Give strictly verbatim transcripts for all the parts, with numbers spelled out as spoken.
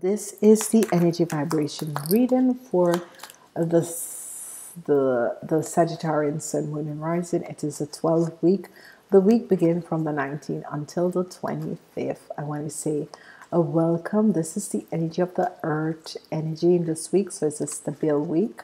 This is the energy vibration reading for the, the, the Sagittarian Sun, Moon and Rising. It is a twelve week. The week begins from the nineteenth until the twenty-fifth. I want to say a welcome. This is the energy of the earth energy in this week. So it's a stable week.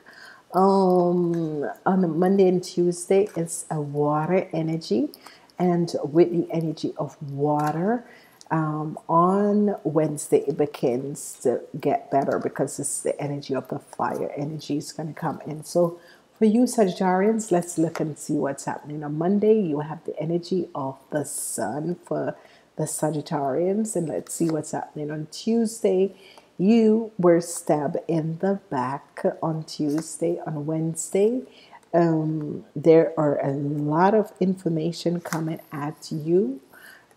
Um, on Monday and Tuesday, it's a water energy. And with the energy of water, um, on Wednesday, it begins to get better because it's the energy of the fire. Energy is going to come in. So for you Sagittarians, let's look and see what's happening. On Monday, you have the energy of the sun for the Sagittarians. And let's see what's happening. On Tuesday, you were stabbed in the back on Tuesday. On Wednesday, um, there are a lot of information coming at you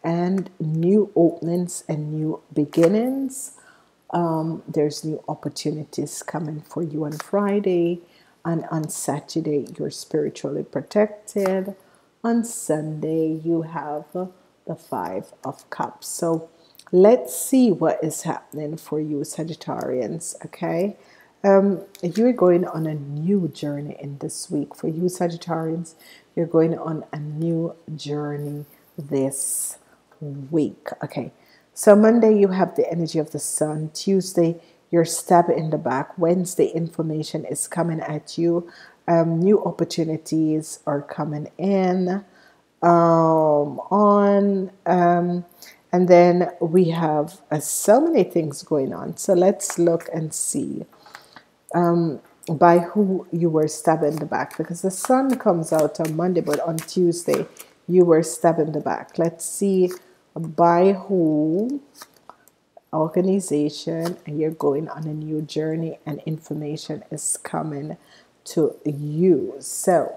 and new openings and new beginnings. Um, there's new opportunities coming for you on Friday. And on Saturday, you're spiritually protected. On Sunday, you have the Five of Cups. So let's see what is happening for you Sagittarians, okay? Um, you're going on a new journey in this week. For you Sagittarians, you're going on a new journey this week, okay? So Monday, you have the energy of the sun. Tuesday, you're stabbed in the back. Wednesday, information is coming at you. Um, new opportunities are coming in. Um, on um, and then we have uh, so many things going on, so let's look and see um, by who you were stabbed in the back, because the sun comes out on Monday, but on Tuesday you were stabbed in the back. Let's see by who, organization, and you're going on a new journey and information is coming to you. So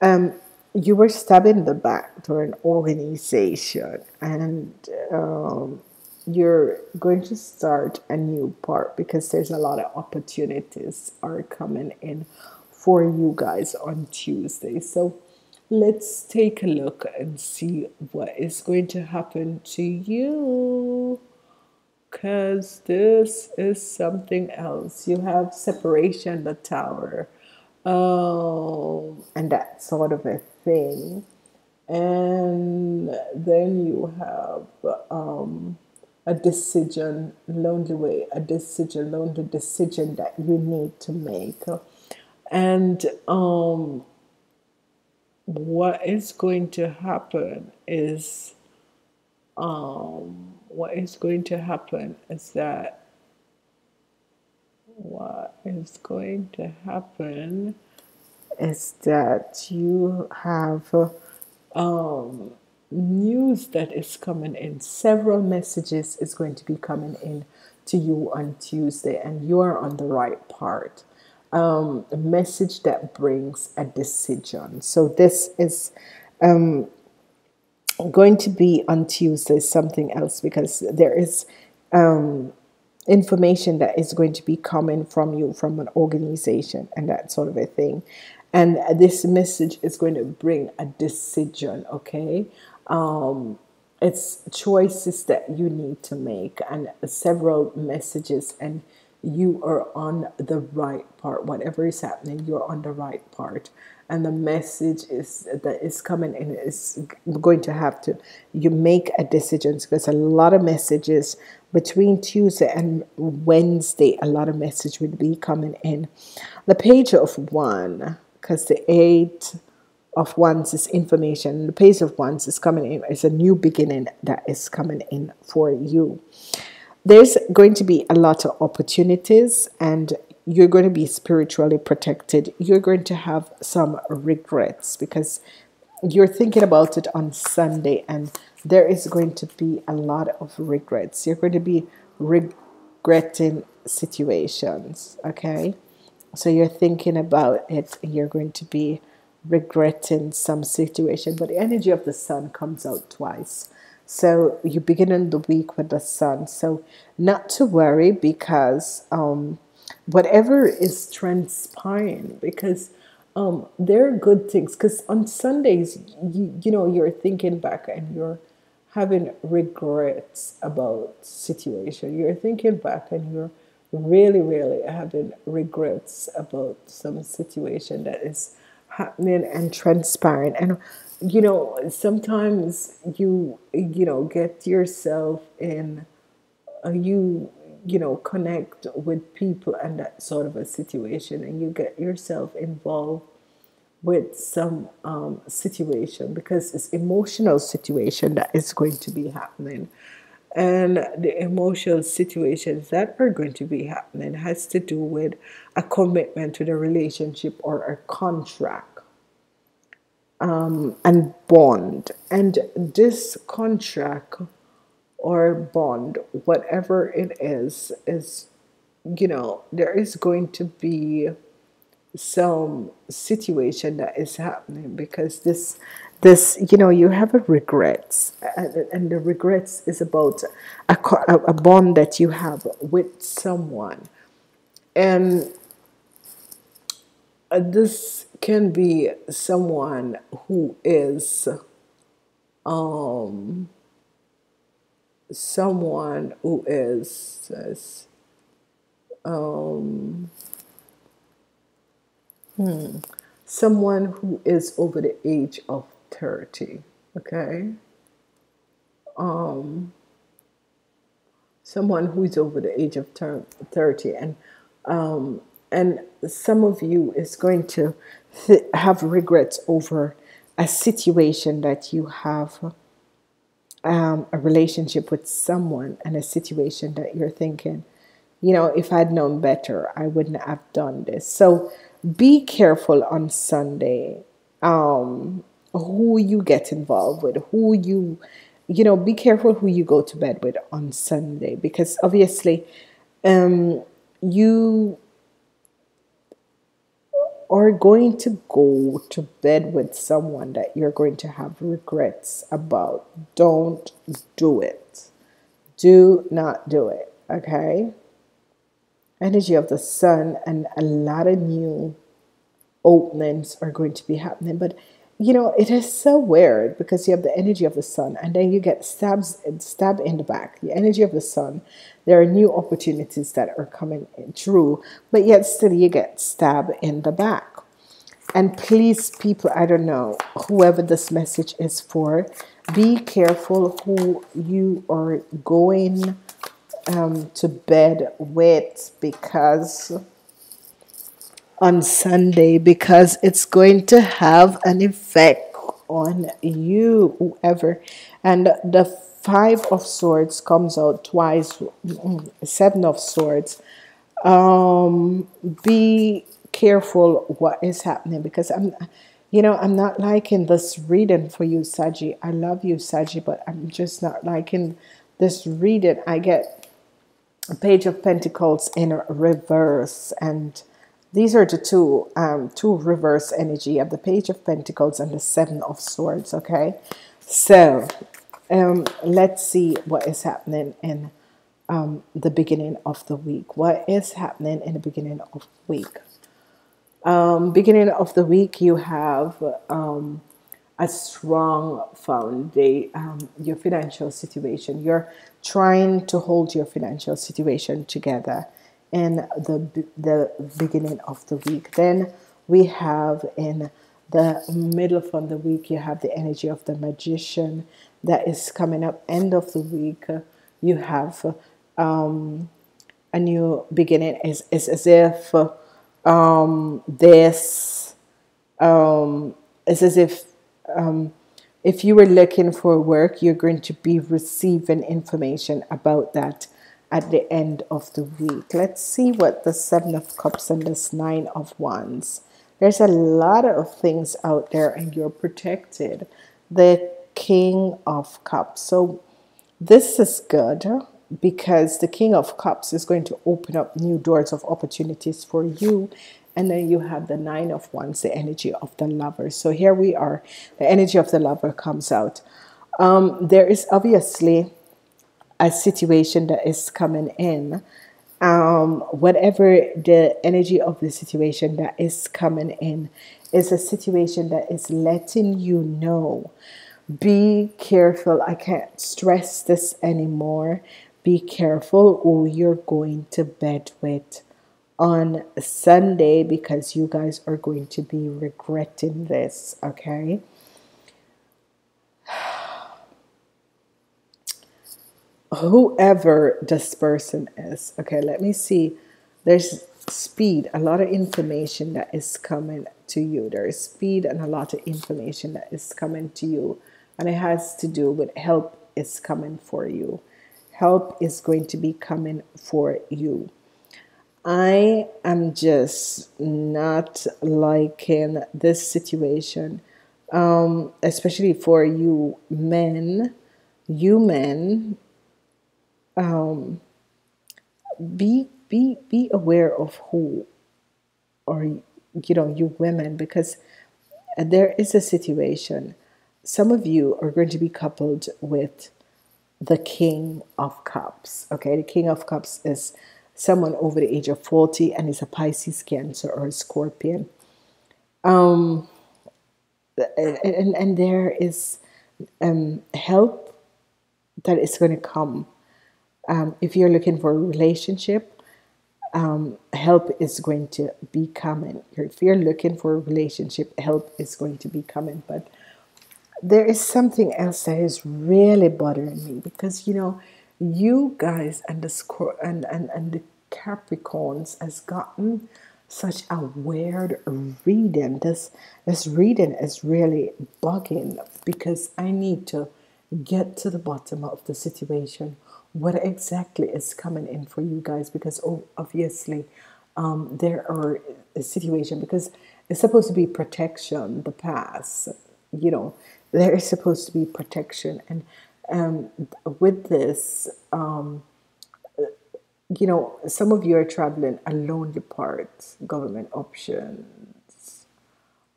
um, you were stabbed in the back to an organization, and um, you're going to start a new part because there's a lot of opportunities are coming in for you guys on Tuesday. So let's take a look and see what is going to happen to you, because this is something else. You have separation, the tower, um, and that sort of a thing, and then you have um, a decision along the way, a decision along the decision that you need to make, and um, what is going to happen is um, what is going to happen is that what is going to happen is that you have um, news that is coming in. Several messages is going to be coming in to you on Tuesday, and you are on the right part. Um, a message that brings a decision. So this is um, going to be on Tuesday something else, because there is um, information that is going to be coming from you, from an organization and that sort of a thing. And this message is going to bring a decision, okay? Um, it's choices that you need to make, and several messages, and you are on the right part. Whatever is happening, you're on the right part. And the message is that is coming in is going to have to, you make a decision, because a lot of messages between Tuesday and Wednesday, a lot of message would be coming in. The page of one, because the eight of wands is information. The page of wands is coming in. It's a new beginning that is coming in for you. There's going to be a lot of opportunities, and you're going to be spiritually protected. You're going to have some regrets because you're thinking about it on Sunday, and there is going to be a lot of regrets. You're going to be regretting situations, okay? So you're thinking about it, and you're going to be regretting some situation. But the energy of the sun comes out twice. So you begin in the week with the sun. So not to worry, because um, whatever is transpiring, because um, there are good things. Because on Sundays, you, you know, you're thinking back and you're having regrets about situation. You're thinking back and you're really, really having regrets about some situation that is happening and transpiring. And, you know, sometimes you, you know, get yourself in, uh, you, you know, connect with people and that sort of a situation, and you get yourself involved with some um, situation because it's emotional situation that is going to be happening. And the emotional situations that are going to be happening has to do with a commitment to the relationship or a contract um, and bond. And this contract or bond, whatever it is, is, you know, there is going to be some situation that is happening because this this you know, you have a regrets, and, and the regrets is about a, a bond that you have with someone, and this can be someone who is um someone who is um Hmm. someone who is over the age of thirty, okay? Um, someone who is over the age of thirty, and um, and some of you is going to th have regrets over a situation that you have, um, a relationship with someone, and a situation that you're thinking, you know, if I'd known better, I wouldn't have done this. So be careful on Sunday, um, who you get involved with, who you, you know, be careful who you go to bed with on Sunday, because obviously um, you are going to go to bed with someone that you're going to have regrets about. Don't do it. Do not do it, okay? Energy of the sun, and a lot of new openings are going to be happening. But, you know, it is so weird because you have the energy of the sun and then you get stabs and stab in the back. The energy of the sun, there are new opportunities that are coming through, but yet still you get stabbed in the back. And please, people, I don't know, whoever this message is for, be careful who you are going Um, to bed with, because on Sunday, because it's going to have an effect on you, whoever. And the Five of Swords comes out twice, Seven of Swords. Um, be careful what is happening, because I'm, you know, I'm not liking this reading for you, Saggy. I love you, Saggy, but I'm just not liking this reading. I get Page of Pentacles in reverse, and these are the two um, two reverse energy of the Page of Pentacles and the Seven of Swords. Okay, so um, let's see what is happening in um, the beginning of the week. What is happening in the beginning of the week? Um, beginning of the week, you have um, a strong foundation. Um, your financial situation. Your trying to hold your financial situation together in the, the beginning of the week. Then we have in the middle from the week, you have the energy of the Magician that is coming up. End of the week, you have um, a new beginning. It's, it's as if um, this, um, it's as if um, if you were looking for work, you're going to be receiving information about that at the end of the week. Let's see what the Seven of Cups and this Nine of Wands. There's a lot of things out there and you're protected. The King of Cups. So this is good because the King of Cups is going to open up new doors of opportunities for you. And then you have the Nine of Wands, the energy of the Lover. So here we are. The energy of the Lover comes out. Um, there is obviously a situation that is coming in. Um, whatever the energy of the situation that is coming in is a situation that is letting you know Be careful. I can't stress this anymore. Be careful who you're going to bed with on Sunday, because you guys are going to be regretting this, okay? Whoever this person is, okay, let me see. There's speed, a lot of information that is coming to you. There is speed and a lot of information that is coming to you. And it has to do with help is coming for you. Help is going to be coming for you. I am just not liking this situation, um, especially for you men. You men, um, be be be aware of who, or you know, you women, because there is a situation. Some of you are going to be coupled with the King of Cups. Okay, the King of Cups is someone over the age of forty, and is a Pisces, Cancer, or a Scorpion. Um, and and there is um help that is going to come. Um, if you're looking for a relationship, um, help is going to be coming. If you're looking for a relationship, help is going to be coming. But there is something else that is really bothering me, because you know, you guys and the and and and the Capricorns has gotten such a weird reading. This this reading is really bugging, because I need to get to the bottom of the situation. What exactly is coming in for you guys? Because obviously um, there are a situation, because it's supposed to be protection, the past, you know, there is supposed to be protection. And um, with this, um, you know, some of you are traveling a lonely part, government options,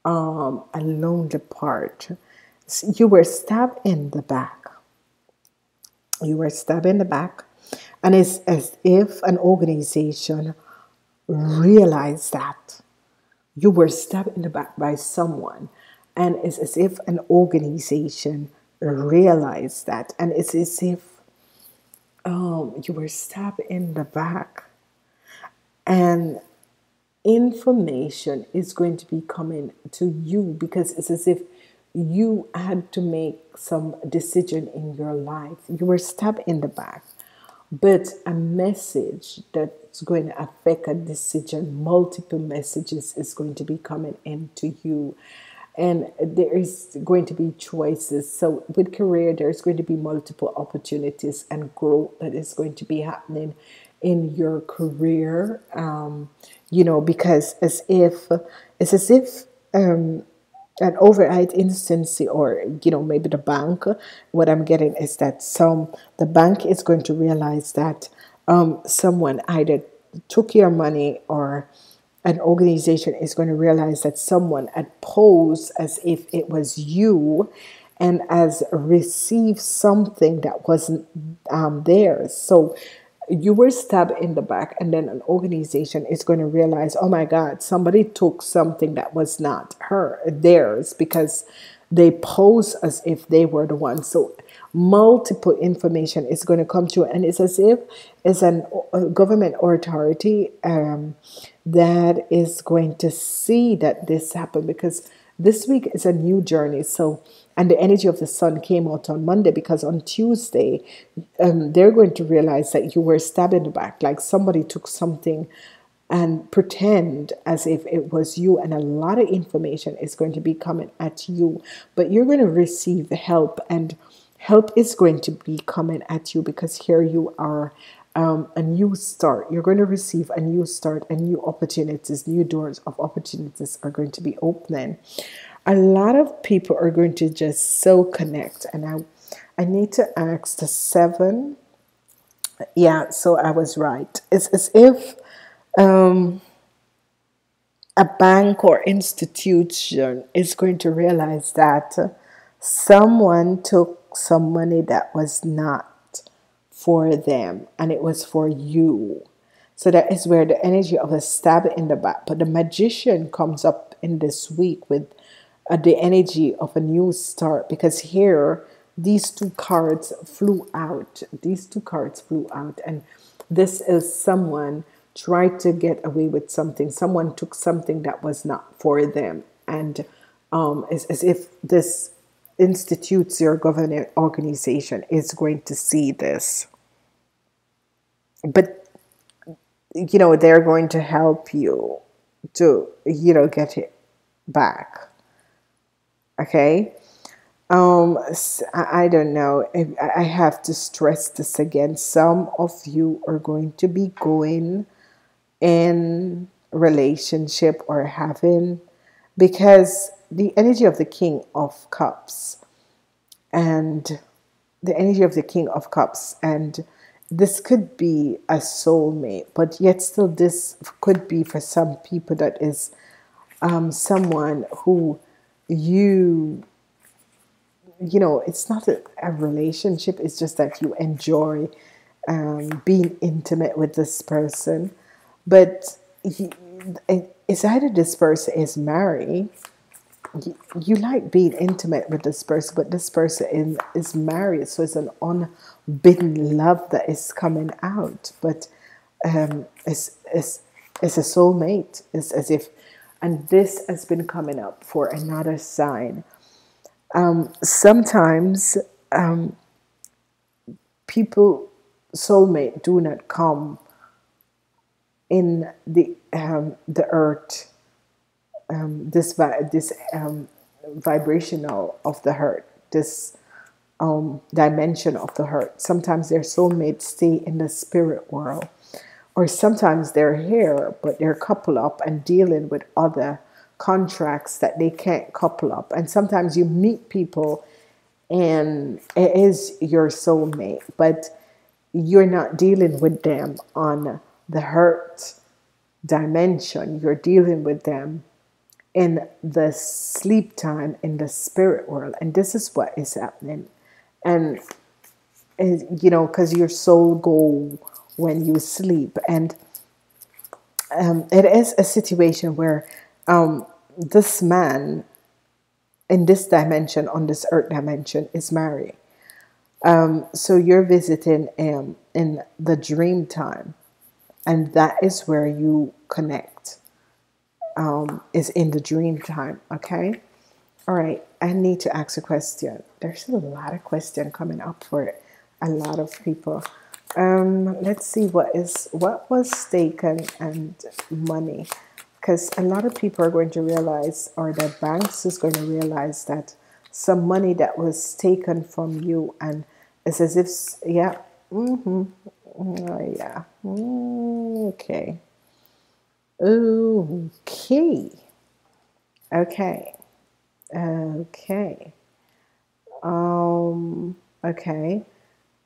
um, a lonely part. You were stabbed in the back. You were stabbed in the back. And it's as if an organization realized that you were stabbed in the back by someone. And it's as if an organization realized that. And it's as if um, you were stabbed in the back. And information is going to be coming to you, because it's as if you had to make some decision in your life. You were stabbed in the back, but a message that's going to affect a decision, multiple messages is going to be coming into you. And there is going to be choices. So with career, there's going to be multiple opportunities and growth that is going to be happening in your career. Um, you know, because as if, it's as if, um, an overnight instancy, or you know, maybe the bank. What I'm getting is that some the bank is going to realize that um, someone either took your money, or an organization is going to realize that someone had posed as if it was you, and has received something that wasn't um, theirs. So you were stabbed in the back, and then an organization is going to realize, oh my God, somebody took something that was not her theirs, because they pose as if they were the one. So multiple information is going to come to you, and it's as if it's an a government or authority um, that is going to see that this happened, because this week is a new journey. So, and the energy of the sun came out on Monday, because on Tuesday, um, they're going to realize that you were stabbed in the back, like somebody took something and pretend as if it was you. And a lot of information is going to be coming at you, but you're going to receive help, and help is going to be coming at you, because here you are, um, a new start. You're going to receive a new start, and new opportunities, new doors of opportunities are going to be opening. A lot of people are going to just so connect. And I I need to ask the seven. Yeah, so I was right. It's as if um, a bank or institution is going to realize that someone took some money that was not for them, and it was for you. So that is where the energy of a stab in the back. But the magician comes up in this week with uh, the energy of a new start, because here these two cards flew out. These two cards flew out, and this is someone tried to get away with something. Someone took something that was not for them, and um, as, as if this institutes your governing organization is going to see this. But you know, they're going to help you to, you know, get it back. Okay. Um, I don't know. I have to stress this again. Some of you are going to be going in relationship or having, because the energy of the King of Cups and the energy of the King of Cups, and this could be a soulmate, but yet still this could be for some people that is um, someone who you, you know, it's not a, a relationship. It's just that you enjoy um, being intimate with this person. But he, it's either this person is married. You, you like being intimate with this person, but this person in, is married. So it's an unbidden love that is coming out. But um, it's, it's, it's a soulmate. It's as if, and this has been coming up for another sign. Um, sometimes um, people, soulmate, do not come in the um, the earth. Um, this this um, vibrational of the heart, this um, dimension of the heart. Sometimes their soulmates stay in the spirit world, or sometimes they're here but they're coupled up and dealing with other contracts that they can't couple up. And sometimes you meet people and it is your soulmate, but you're not dealing with them on the hurt dimension. You're dealing with them in the sleep time, in the spirit world. And this is what is happening. And, and you know, because your soul goes when you sleep. And um, it is a situation where Um, this man in this dimension, on this earth dimension, is married. Um, so you're visiting him in the dream time, and that is where you connect, um, is in the dream time. Okay. All right. I need to ask a question. There's a lot of question coming up for it. A lot of people. Um, let's see what is, what was taken and money. Because a lot of people are going to realize, or the banks is going to realize, that some money that was taken from you, and it's as if, yeah, mm-hmm, oh, yeah, okay, okay, okay, okay, um, okay,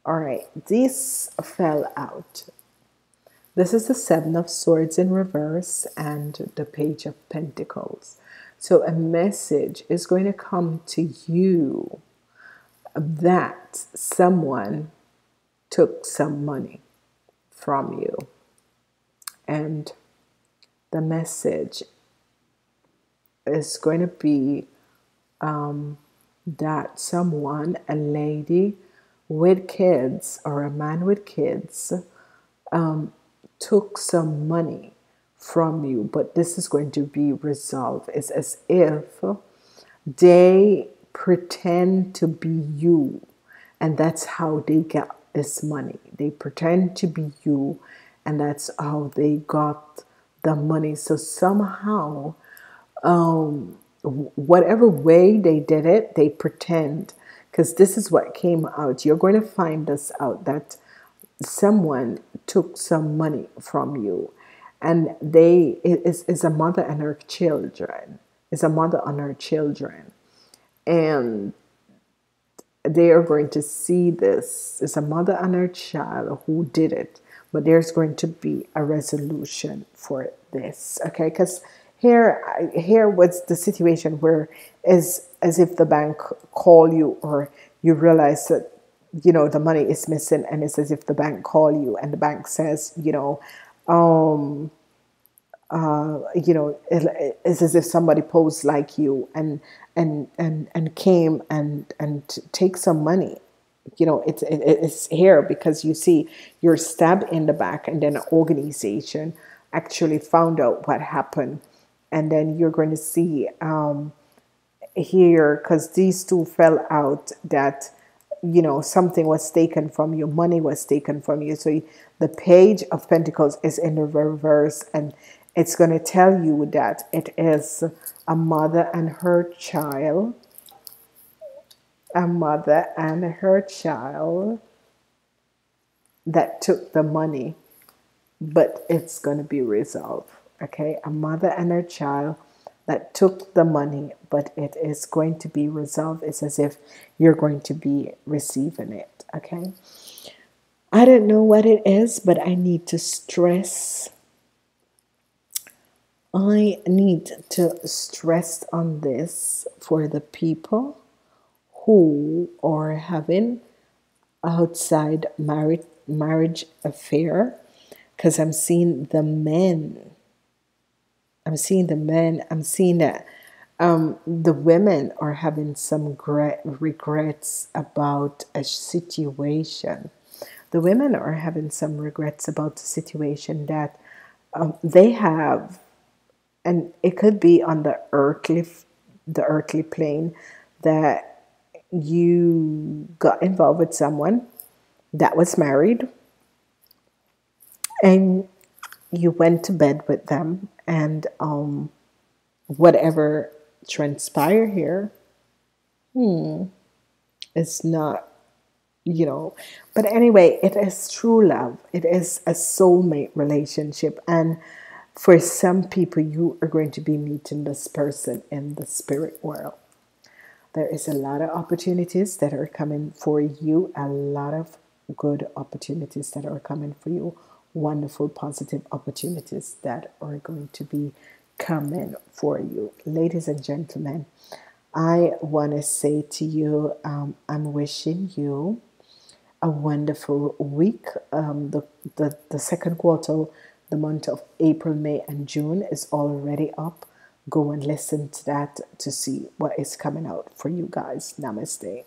all right, this fell out. This is the Seven of Swords in reverse and the Page of Pentacles. So a message is going to come to you that someone took some money from you. And the message is going to be um, that someone, a lady with kids or a man with kids, um, took some money from you, but this is going to be resolved. It's as if they pretend to be you, and that's how they got this money. They pretend to be you, and that's how they got the money. So somehow, um, whatever way they did it, they pretend, because this is what came out. You're going to find this out, that someone took some money from you, and they is is a mother and her children. Is a mother and her children, and they are going to see this. It's a mother and her child who did it, but there's going to be a resolution for this. Okay, because here here was the situation where is as if the bank call you, or you realize that, you know, the money is missing, and it's as if the bank call you, and the bank says, you know, um, uh, you know, it, it's as if somebody posed like you and and and and came and and take some money. You know, it's it, it's here because you see you're stabbed in the back, and then an organization actually found out what happened, and then you're going to see um, here, because these two fell out, that you know something was taken from you, money was taken from you. So you, the Page of Pentacles is in the reverse, and it's going to tell you that it is a mother and her child. A mother and her child that took the money, but it's going to be resolved. Okay, a mother and her child that took the money, but it is going to be resolved. It's as if you're going to be receiving it. Okay, I don't know what it is, but I need to stress. I need to stress on this for the people who are having outside marriage marriage affair, because I'm seeing the men. I'm seeing the men. I'm seeing that um, the women are having some regret, regrets about a situation. The women are having some regrets about the situation that um, they have, and it could be on the earthly, the earthly plane, that you got involved with someone that was married, and you went to bed with them, and um, whatever transpired here, hmm, it's not, you know. But anyway, it is true love. It is a soulmate relationship, and for some people, you are going to be meeting this person in the spirit world. There is a lot of opportunities that are coming for you, a lot of good opportunities that are coming for you, wonderful, positive opportunities that are going to be coming for you. Ladies and gentlemen, I want to say to you, um, I'm wishing you a wonderful week. Um, the, the, the second quarter, the month of April, May, and June is already up. Go and listen to that to see what is coming out for you guys. Namaste.